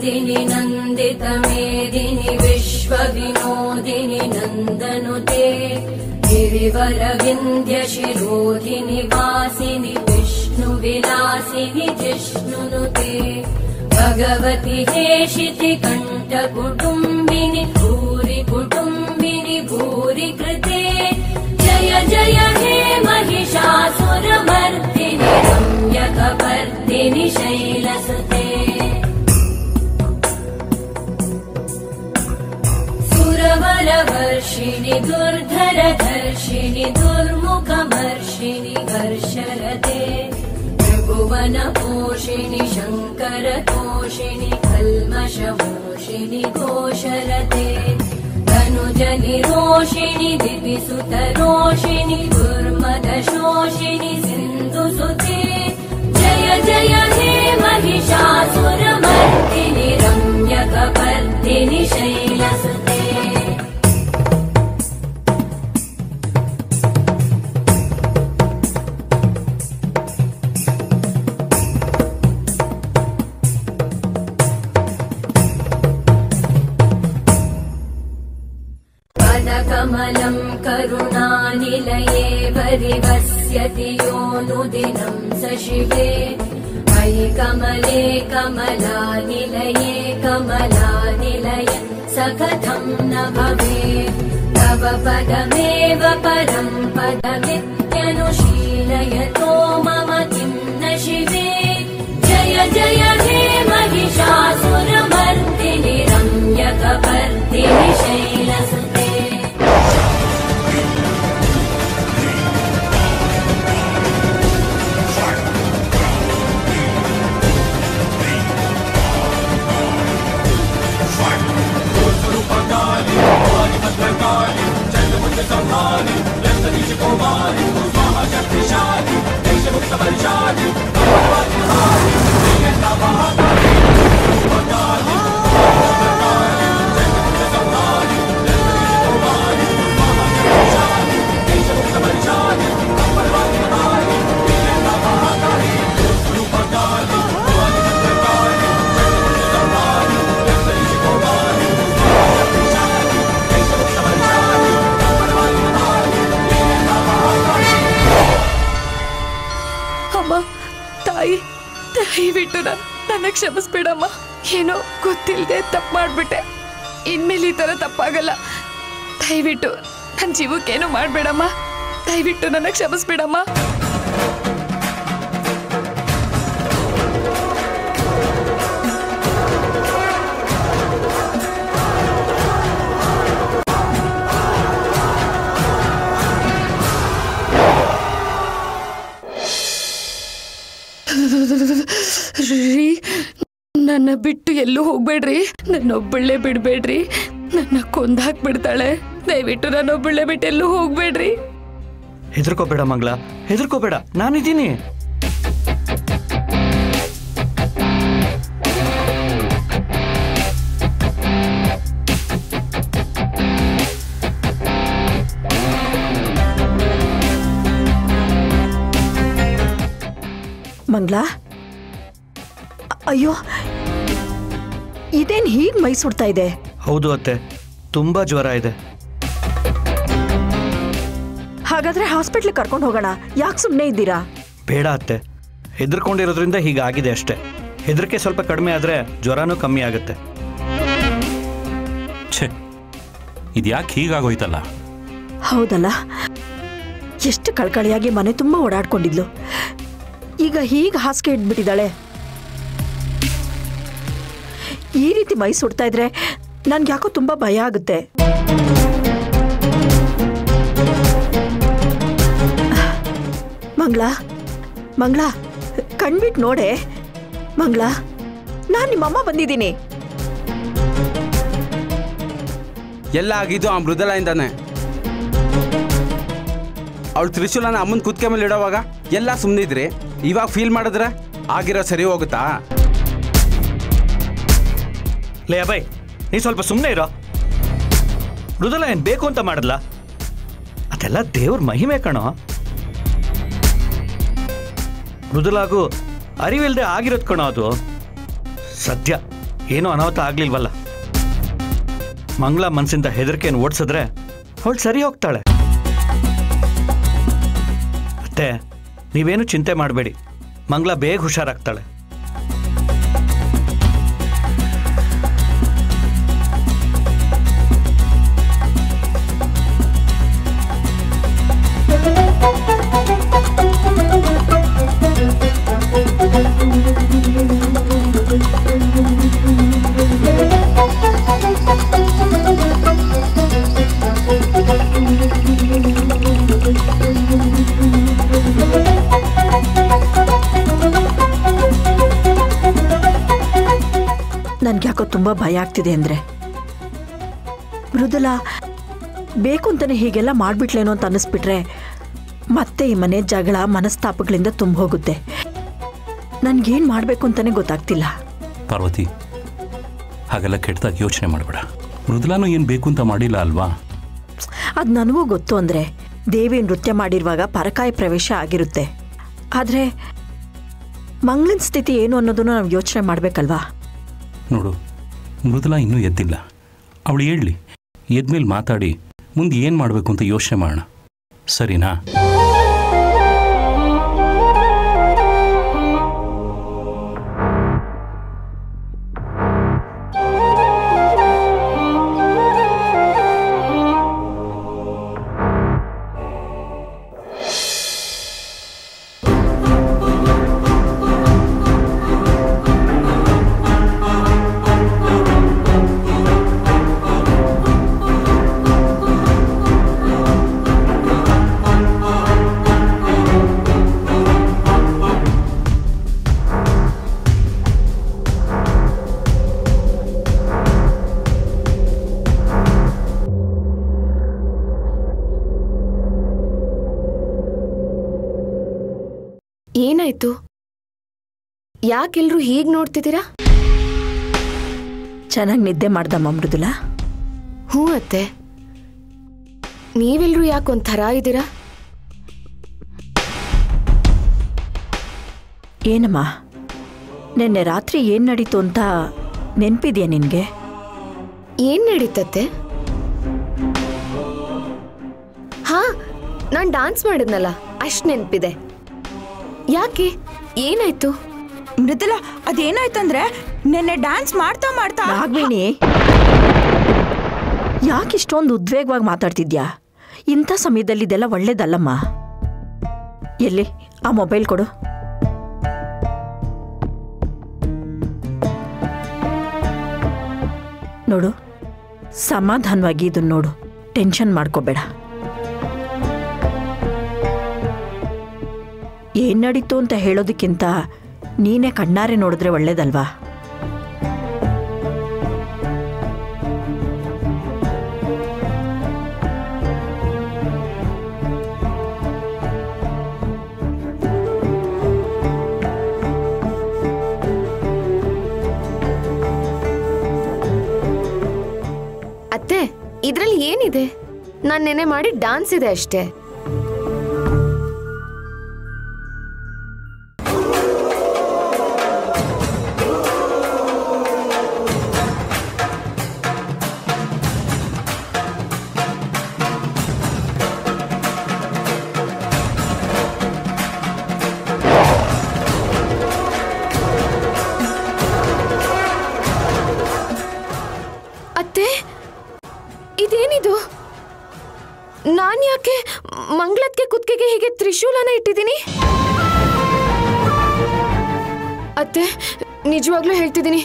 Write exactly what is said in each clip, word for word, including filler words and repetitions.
नंदिनी नंदित मेदिनी विश्व विनोदिनी नंदनुते गिरिवर विंध्य शिरोधिनी वासिनी विष्णु विलासिनी जिष्णुनुते भगवती हेशिति कंठ कुटुंबिनी भूरि कुटुंबिनी भूरि कृते जय जय हे महिषासुरमर्दिनी रम्यकपर्दिनी शैलसुते वर्षिणि दुर्धर धर्षिणि दुर्मुखमर्षिणि घर्षरते त्रिभुवन पोषिणि शंकर तोषिणि कल्मषमोषिणि घोषरते धनुजनि रोषिणि दिविसुत रोषिणि दुर्मद शोषिणि सिन्धुसुते जय जय हे महिषासुरमर्दिनि रम्यकपर्दिनि शैलसुते कमलं करुणानिलये परिवस्यति योनुदिनं सशिवे अयि कमले कमलानिलये कमलानिलयं सखतं न भवेत् तव पदमेव परं पदमित्यनुशीलयतो मम किं न शिवे जय जय हे महिषासुरमर्दिनि रम्यकपर्दिनि शैलसुते संहारी लक्ष्मी कुमारी स्वाहा शक्तिशाली देश मुक्त बलशाली क्षमस्बेडम्मा ऐनो गोत्तिल्दे तप्पु माड्बिट्टे इन्मेले ई तर तप्पागल्ल दयविट्टु नन्न जीवक्के एनु माड्बेडम्मा दयविट्टु नन्न क्षमस्बेडम्मा ನನ್ನ ಬಿಟ್ಟು ಎಲ್ಲೂ ಹೋಗಬೇಡ್ರಿ, ನನ್ನೊಬ್ಬಳೆ ಬಿಡಬೇಡ್ರಿ, ನನ್ನ ಕೊಂದ ಹಾಕಿ ಬಿಡ್ತಾಳೆ, ದಯವಿಟ್ಟು ನನ್ನೊಬ್ಬಳೆ ಬಿಟ್ಟು ಎಲ್ಲೂ ಹೋಗಬೇಡ್ರಿ. ಹೆದರ್ಕೋಬೇಡ ಮಂಗಳ, ಹೆದರ್ಕೋಬೇಡ, ನಾನು ಇದ್ದೀನಿ. ಮಂಗಳ, ಅಯ್ಯೋ ಇದೇನು ಹೀಗೆ ಮೈ ಸುಡ್ತಾ ಇದೆ? ಹೌದು ಅತ್ತೆ, ತುಂಬಾ ಜ್ವರ ಇದೆ. ಹಾಗಾದ್ರೆ ಹಾಸ್ಪಿಟಲ್ ಕರ್ಕೊಂಡು ಹೋಗೋಣ, ಯಾಕೆ ಸುಮ್ಮನೆ ಇದ್ದೀರಾ? ಬೇಡ ಅತ್ತೆ, ಹೆದರ್ಕೊಂಡಿರೋದ್ರಿಂದ ಹೀಗಾಗಿದೆ ಅಷ್ಟೇ. ಹೆದರಿಕೆ ಸ್ವಲ್ಪ ಕಡಿಮೆ ಆದ್ರೆ ಜ್ವರನೂ ಕಮ್ಮಿ ಆಗುತ್ತೆ. ಛೆ, ಇದ್ಯಾಕೆ ಹೀಗಾಗೋಯ್ತಲ್ಲ? ಹೌದಲ್ಲ, ಎಷ್ಟು ಕಳಕಳಿಯಾಗಿ ಮನೆ ತುಂಬಾ ಓಡಾಡ್ಕೊಂಡಿದ್ಲು, ಈಗ ಹೀಗೆ ಹಾಸಿಗೆ ಇಟ್ಬಿಟ್ಟಿದ್ದಾಳೆ. ಈ ರೀತಿ ಮೈ ಸುಡ್ತಾ ಇದ್ರೆ ನನ್ಗೆ ಯಾಕೋ ತುಂಬಾ ಭಯ ಆಗುತ್ತೆ. ಮಂಗಳ, ಮಂಗಳ ಕಣ್ಬಿಟ್ಟು ನೋಡೆ. ಮಂಗಳ, ನಾನು ನಿಮ್ಮಮ್ಮ ಬಂದಿದ್ದೀನಿ. ಎಲ್ಲ ಆಗಿದ್ದು ಆ ಮೃದಲಾಯಿಂದಾನೆ. ಅವಳು ತ್ರಿಶೂಲನ ಅಮ್ಮನ ಕುತ್ತಿಗೆ ಮೇಲೆ ಇಡೋವಾಗ ಎಲ್ಲ ಸುಮ್ಮನಿದ್ರಿ, ಇವಾಗ ಫೀಲ್ ಮಾಡಿದ್ರೆ ಆಗಿರೋ ಸರಿ ಹೋಗುತ್ತಾ? ಲೇ ಅಭಯ್, ನೀ ಸ್ವಲ್ಪ ಸುಮ್ಮನೆ ಇರೋ. ಮೃದಲ ಏನು ಬೇಕು ಅಂತ ಮಾಡಲ್ಲ, ಅದೆಲ್ಲ ದೇವ್ರ ಮಹಿಮೆ ಕಣೋ. ಮೃದಲಾಗೂ ಅರಿವಿಲ್ಲದೆ ಆಗಿರೋದು ಕಣೋ ಅದು. ಸದ್ಯ ಏನೂ ಅನಾಹುತ ಆಗ್ಲಿಲ್ವಲ್ಲ. ಮಂಗಳ ಮನಸ್ಸಿಂದ ಹೆದರಿಕೆಯನ್ನು ಓಡಿಸಿದ್ರೆ ಅವಳು ಸರಿ ಹೋಗ್ತಾಳೆ. ಅತ್ತೆ, ನೀವೇನು ಚಿಂತೆ ಮಾಡಬೇಡಿ, ಮಂಗಳ ಬೇಗ ಹುಷಾರಾಗ್ತಾಳೆ. ನನಗ್ಯಾಕೋ ತುಂಬಾ ಭಯ ಆಗ್ತಿದೆ ಅಂದ್ರೆ ಮೃದುಲಾ ಬೇಕು ಅಂತಾನೆ ಹೀಗೆಲ್ಲ ಮಾಡ್ಬಿಟ್ಲೇನೋ ಅಂತ ಅನಿಸ್ಬಿಟ್ರೆ ಮತ್ತೆ ಈ ಮನೆ ಜಗಳ ಮನಸ್ತಾಪಗಳಿಂದ ತುಂಬ ಹೋಗುತ್ತೆ. ನನ್ಗೇನ್ ಮಾಡ್ಬೇಕು ಅಂತಾನೆ ಗೊತ್ತಾಗ್ತಿಲ್ಲ. ಪಾರ್ವತಿ, ಹಾಗೆಲ್ಲ ಕೆಟ್ಟದಾಗಿ ಯೋಚನೆ ಮಾಡಬೇಡ. ಮೃದುಲಾನು ಏನ್ ಬೇಕು ಅಂತ ಮಾಡಿಲ್ಲ ಅಲ್ವಾ? ಅದು ನನಗೂ ಗೊತ್ತು. ಅಂದ್ರೆ ದೇವಿ ನೃತ್ಯ ಮಾಡಿರುವಾಗ ಪರಕಾಯ ಪ್ರವೇಶ ಆಗಿರುತ್ತೆ. ಆದ್ರೆ ಮಂಗಳನ ಸ್ಥಿತಿ ಏನು ಅನ್ನೋದನ್ನು ನಾವು ಯೋಚನೆ ಮಾಡ್ಬೇಕಲ್ವಾ? ನೋಡು, ಮೃದುಲಾ ಇನ್ನೂ ಎದ್ದಿಲ್ಲ. ಅವಳು ಹೇಳಲಿ, ಎದ್ಮೇಲೆ ಮಾತಾಡಿ ಮುಂದೆ ಏನು ಮಾಡಬೇಕು ಅಂತ ಯೋಚನೆ ಮಾಡೋಣ, ಸರಿನಾ? ಏನಾಯ್ತು? ಯಾಕೆಲ್ರು ಹೀಗೆ ನೋಡ್ತಿದ್ದೀರಾ? ಚೆನ್ನಾಗಿ ನಿದ್ದೆ ಮಾಡ್ದಮ್ಮ ಮೃದುಲಾ? ಹ್ಞೂ ಅತ್ತೆ. ನೀವೆಲ್ರು ಯಾಕೊಂಥರ ಇದ್ದೀರಾ? ಏನಮ್ಮ, ನಿನ್ನೆ ರಾತ್ರಿ ಏನು ನಡೀತು ಅಂತ ನೆನಪಿದೆಯಾ ನಿನಗೆ? ಏನು ನಡೀತತ್ತೆ? ಹಾ, ನಾನು ಡ್ಯಾನ್ಸ್ ಮಾಡಿದ್ನಲ್ಲ, ಅಷ್ಟು ನೆನಪಿದೆ. ಯಾಕೆ, ಏನಾಯ್ತು? ಮೃದುಲಾ, ಅದೇನಾಯ್ತಂದ್ರೆ ನೆನ್ನೆ ಡ್ಯಾನ್ಸ್ ಮಾಡ್ತಾ ಮಾಡ್ತಾ ರಾಗ್ವಿಣಿ, ಯಾಕೆ ಇಷ್ಟೊಂದು ಉದ್ವೇಗವಾಗಿ ಮಾತಾಡ್ತಿದ್ಯಾ? ಇಂಥ ಸಮಯದಲ್ಲಿ ಇದೆಲ್ಲ ಒಳ್ಳೇದಲ್ಲಮ್ಮ. ಎಲ್ಲಿ ಆ ಮೊಬೈಲ್ ಕೊಡು. ನೋಡು, ಸಮಾಧಾನವಾಗಿ ಇದನ್ನ ನೋಡು, ಟೆನ್ಷನ್ ಮಾಡ್ಕೋಬೇಡ. ಏನ್ ನಡೀತು ಅಂತ ಹೇಳೋದಕ್ಕಿಂತ ನೀನೇ ಕಣ್ಣಾರೆ ನೋಡಿದ್ರೆ ಒಳ್ಳೇದಲ್ವಾ? ಅತ್ತೆ, ಇದ್ರಲ್ಲಿ ಏನಿದೆ? ನಾನು ನೆನೆ ಮಾಡಿ ಡಾನ್ಸ್ ಇದೆ ಅಷ್ಟೇ. ನಾನು ಯಾಕೆ ಮಂಗಳಕ್ಕೆ ಕುತ್ತಿಗೆಗೆ ಹೀಗೆ ತ್ರಿಶೂಲನ ಇಟ್ಟಿದ್ದೀನಿ? ಅತ್ತೆ, ನಿಜವಾಗ್ಲೂ ಹೇಳ್ತಿದ್ದೀನಿ,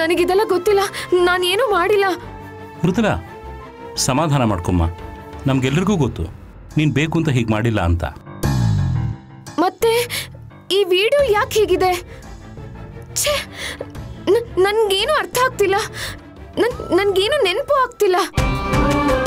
ನನಗಿದೆಲ್ಲ ಗೊತ್ತಿಲ್ಲ, ನಾನೇನು ಮಾಡಿಲ್ಲ. ಮೃದುಲಾ, ಸಮಾಧಾನ ಮಾಡ್ಕೊಮ್ಮ. ನಮ್ಗೆಲ್ಲರಿಗೂ ಗೊತ್ತು ನೀನ್ ಬೇಕು ಅಂತ ಹೀಗೆ ಮಾಡಿಲ್ಲ ಅಂತ. ಮತ್ತೆ ಈ ವಿಡಿಯೋ ಯಾಕೆ ಹೀಗಿದೆ? ಛೇ, ನನ್ಗೇನು ಅರ್ಥ ಆಗ್ತಿಲ್ಲ, ನನ್ಗೇನು ನೆನಪು ಆಗ್ತಿಲ್ಲ.